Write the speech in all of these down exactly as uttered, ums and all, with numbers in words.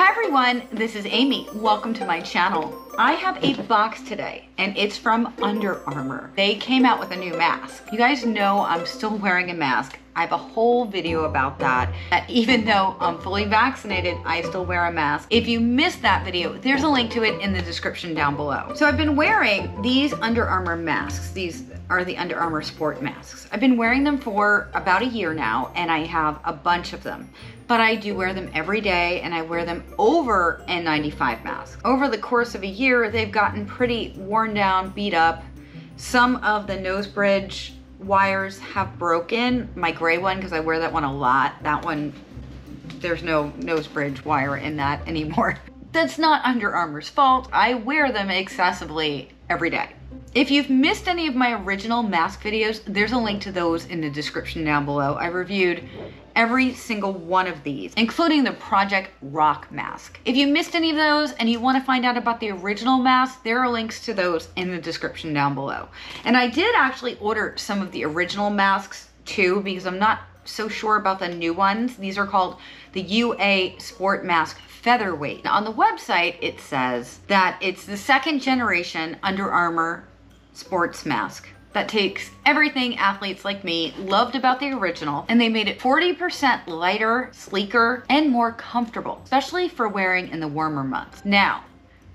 Hi everyone, this is Aimée. Welcome to my channel. I have a box today and it's from Under Armour. They came out with a new mask. You guys know I'm still wearing a mask. I have a whole video about that, that even though I'm fully vaccinated, I still wear a mask. If you missed that video, there's a link to it in the description down below. So I've been wearing these Under Armour masks. These are the Under Armour Sport masks. I've been wearing them for about a year now and I have a bunch of them, but I do wear them every day and I wear them over N ninety-five masks. Over the course of a year, they've gotten pretty worn down, beat up. Some of the nose bridge wires have broken. My gray one, because I wear that one a lot, that one, there's no nose bridge wire in that anymore. That's not Under Armour's fault. I wear them excessively every day. If you've missed any of my original mask videos, there's a link to those in the description down below. I reviewed every single one of these, including the Project Rock mask. If you missed any of those and you want to find out about the original mask, there are links to those in the description down below. And I did actually order some of the original masks too, because I'm not so sure about the new ones. These are called the U A SportsMask Featherweight. Now, on the website, it says that it's the second generation Under Armour Sports mask that takes everything athletes like me loved about the original, and they made it forty percent lighter, sleeker, and more comfortable, especially for wearing in the warmer months. Now,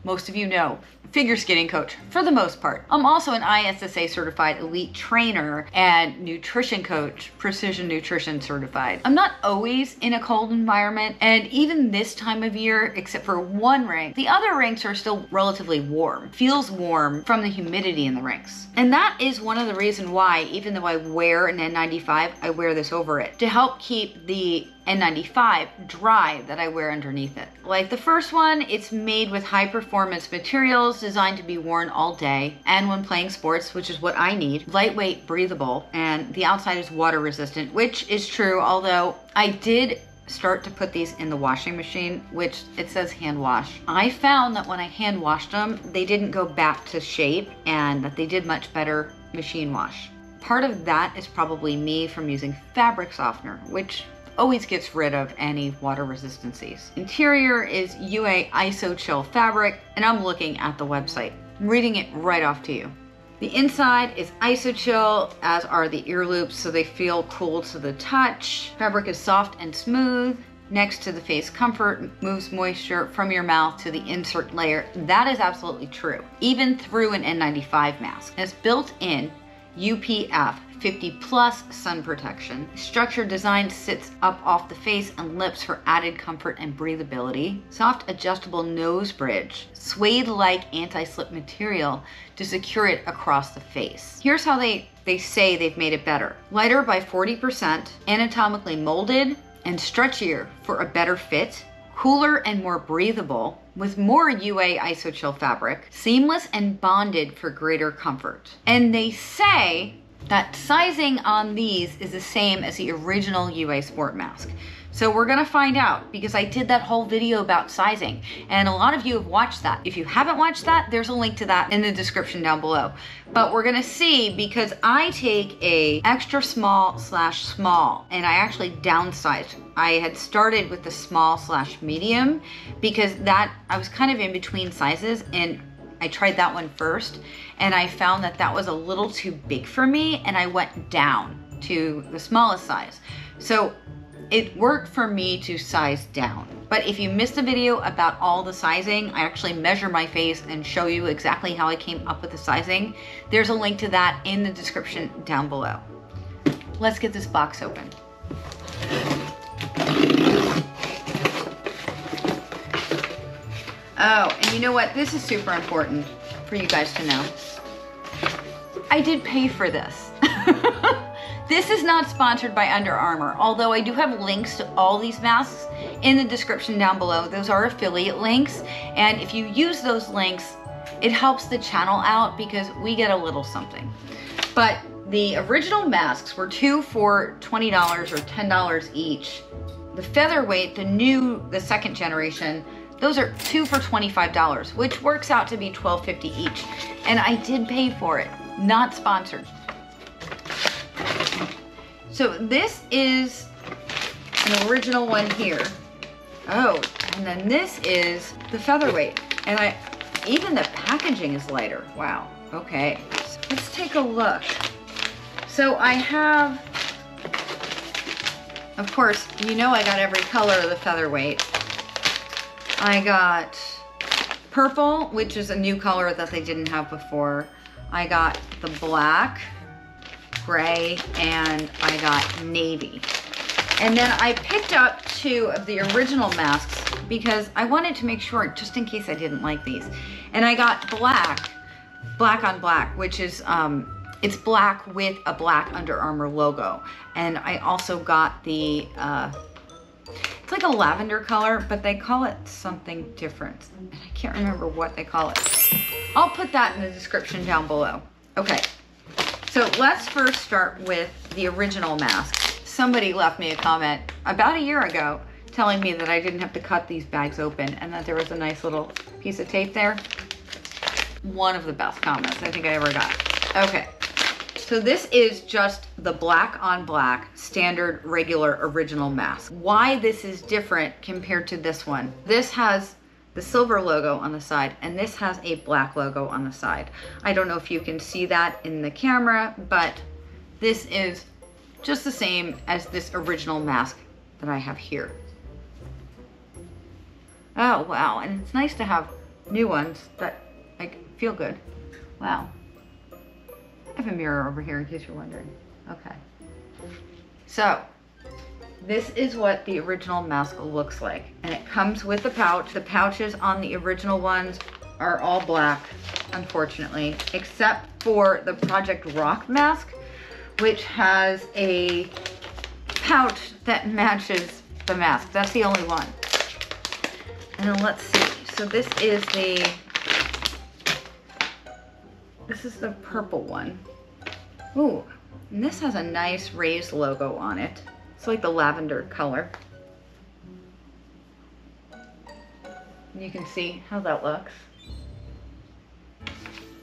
most of you know, figure skating coach for the most part. I'm also an I S S A certified elite trainer and nutrition coach, precision nutrition certified. I'm not always in a cold environment, and even this time of year, except for one rink, the other rinks are still relatively warm. Feels warm from the humidity in the rinks. And that is one of the reasons why, even though I wear an N ninety-five, I wear this over it to help keep the N ninety-five dry that I wear underneath it. Like the first one, it's made with high performance materials designed to be worn all day and when playing sports, which is what I need. Lightweight, breathable, and the outside is water resistant, which is true, although I did start to put these in the washing machine, which it says hand wash. I found that when I hand washed them, they didn't go back to shape and that they did much better machine wash. Part of that is probably me from using fabric softener, which always gets rid of any water resistancies. Interior is U A Isochill fabric, and I'm looking at the website. I'm reading it right off to you. The inside is Isochill, as are the ear loops, so they feel cool to the touch. Fabric is soft and smooth. Next to the face comfort, moves moisture from your mouth to the insert layer. That is absolutely true, even through an N ninety-five mask. And it's built in U P F fifty plus sun protection. Structured design sits up off the face and lips for added comfort and breathability. Soft adjustable nose bridge. Suede-like anti-slip material to secure it across the face. Here's how they, they say they've made it better. Lighter by forty percent, anatomically molded, and stretchier for a better fit. Cooler and more breathable with more U A Isochill fabric. Seamless and bonded for greater comfort. And they say that sizing on these is the same as the original U A Sport mask. So we're gonna find out, because I did that whole video about sizing and a lot of you have watched that. If you haven't watched that, there's a link to that in the description down below. But we're gonna see, because I take a extra small slash small and I actually downsized. I had started with the small slash medium because that I was kind of in between sizes, and I tried that one first and I found that that was a little too big for me, and I went down to the smallest size. So it worked for me to size down. But if you missed a video about all the sizing, I actually measure my face and show you exactly how I came up with the sizing. There's a link to that in the description down below. Let's get this box open. Oh, and you know what? This is super important for you guys to know. I did pay for this. This is not sponsored by Under Armour, although I do have links to all these masks in the description down below. Those are affiliate links, and if you use those links, it helps the channel out because we get a little something. But the original masks were two for twenty dollars or ten dollars each. The Featherweight, the new, the second generation, those are two for twenty-five dollars, which works out to be twelve fifty each. And I did pay for it, not sponsored. So this is an original one here. Oh, and then this is the Featherweight. And I, even the packaging is lighter. Wow, okay. So let's take a look. So I have, of course, you know I got every color of the Featherweight. I got purple, which is a new color that they didn't have before. I got the black, gray, and I got navy. And then I picked up two of the original masks because I wanted to make sure, just in case I didn't like these. And I got black, black on black, which is, um, it's black with a black Under Armour logo. And I also got the, uh, it's like a lavender color, but they call it something different. And I can't remember what they call it. I'll put that in the description down below. Okay, so let's first start with the original mask. Somebody left me a comment about a year ago telling me that I didn't have to cut these bags open and that there was a nice little piece of tape there. One of the best comments I think I ever got. Okay, so this is just the black on black standard regular original mask. Why this is different compared to this one. This has the silver logo on the side and this has a black logo on the side. I don't know if you can see that in the camera, but this is just the same as this original mask that I have here. Oh, wow, and it's nice to have new ones that like feel good. Wow. I have a mirror over here in case you're wondering. Okay. So, this is what the original mask looks like. And it comes with the pouch. The pouches on the original ones are all black, unfortunately, except for the Project Rock mask, which has a pouch that matches the mask. That's the only one. And then let's see. So this is the, this is the purple one. Ooh, and this has a nice raised logo on it. It's like the lavender color. You can see how that looks.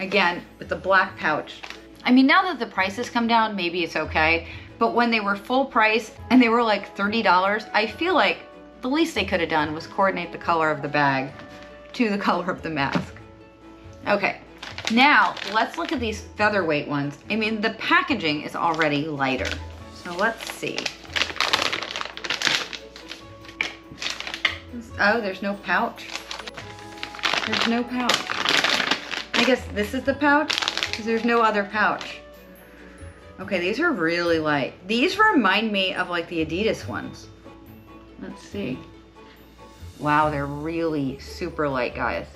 Again, with the black pouch. I mean, now that the prices come down, maybe it's okay, but when they were full price and they were like thirty dollars, I feel like the least they could have done was coordinate the color of the bag to the color of the mask. Okay, now let's look at these Featherweight ones. I mean, the packaging is already lighter. So let's see. Oh, there's no pouch. There's no pouch. I guess this is the pouch. There's no other pouch. Okay, these are really light. These remind me of like the Adidas ones. Let's see. Wow, they're really super light, guys.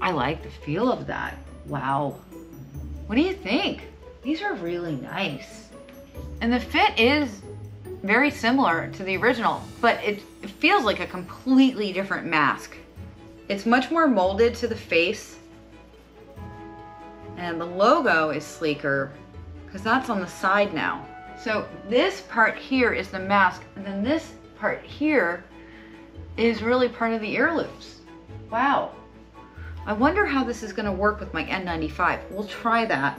I like the feel of that. Wow. What do you think? These are really nice. And the fit is very similar to the original, but it, it feels like a completely different mask. It's much more molded to the face. And the logo is sleeker because that's on the side now. So this part here is the mask, and then this part here is really part of the ear loops. Wow. I wonder how this is going to work with my N ninety-five. We'll try that.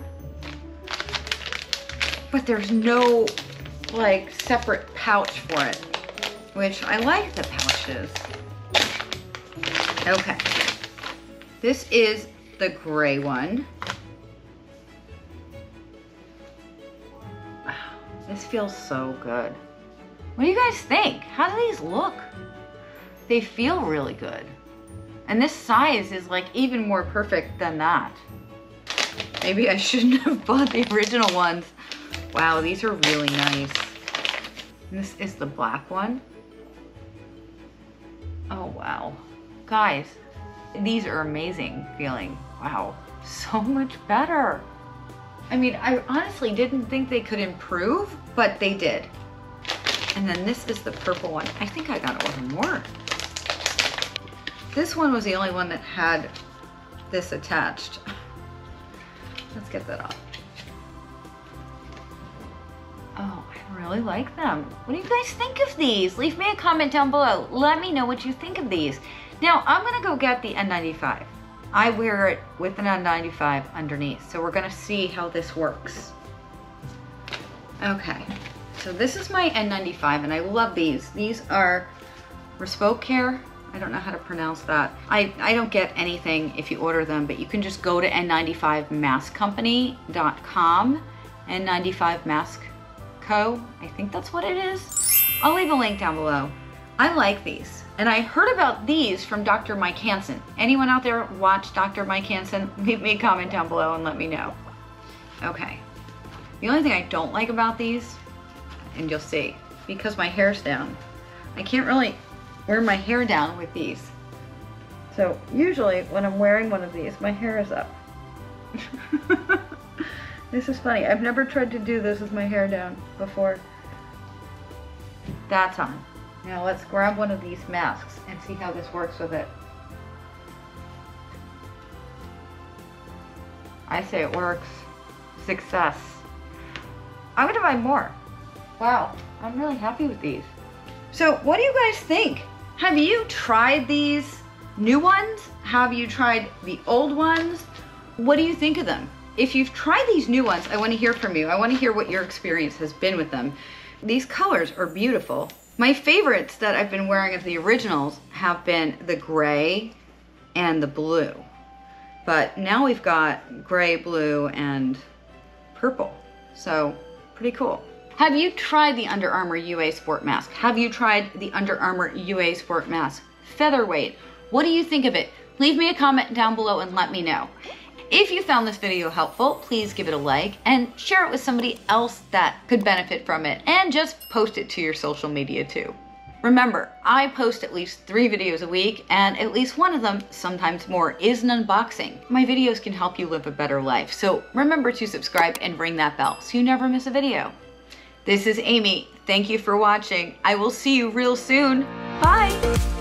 But there's no like separate pouch for it, which I like the pouches. Okay. This is the gray one. This feels so good. What do you guys think? How do these look? They feel really good. And this size is like even more perfect than that. Maybe I shouldn't have bought the original ones. Wow, these are really nice. And this is the black one. Oh, wow. Guys, these are amazing feeling. Wow, so much better. I mean, I honestly didn't think they could improve, but they did. And then this is the purple one. I think I gotta order more. This one was the only one that had this attached. Let's get that off. Oh, I really like them. What do you guys think of these? Leave me a comment down below. Let me know what you think of these. Now, I'm gonna go get the N ninety-five. I wear it with an N ninety-five underneath. So we're gonna see how this works. Okay, so this is my N ninety-five and I love these. These are Respokare. I don't know how to pronounce that. I, I don't get anything if you order them, but you can just go to N ninety-five mask company dot com, N ninety-five mask co, I think that's what it is. I'll leave a link down below. I like these, and I heard about these from Doctor Mike Hansen. Anyone out there watch Doctor Mike Hansen? Leave me a comment down below and let me know. Okay, the only thing I don't like about these, and you'll see, because my hair's down, I can't really wear my hair down with these. So usually when I'm wearing one of these, my hair is up. This is funny. I've never tried to do this with my hair down before. That's on. Now let's grab one of these masks and see how this works with it. I say it works. Success. I'm gonna buy more. Wow, I'm really happy with these. So what do you guys think? Have you tried these new ones? Have you tried the old ones? What do you think of them? If you've tried these new ones, I want to hear from you. I want to hear what your experience has been with them. These colors are beautiful. My favorites that I've been wearing of the originals have been the gray and the blue. But now we've got gray, blue, and purple. So pretty cool. Have you tried the Under Armour U A Sport Mask? Have you tried the Under Armour U A Sport Mask Featherweight? What do you think of it? Leave me a comment down below and let me know. If you found this video helpful, please give it a like and share it with somebody else that could benefit from it, and just post it to your social media too. Remember, I post at least three videos a week, and at least one of them, sometimes more, is an unboxing. My videos can help you live a better life, so remember to subscribe and ring that bell so you never miss a video. This is Aimée. Thank you for watching. I will see you real soon. Bye.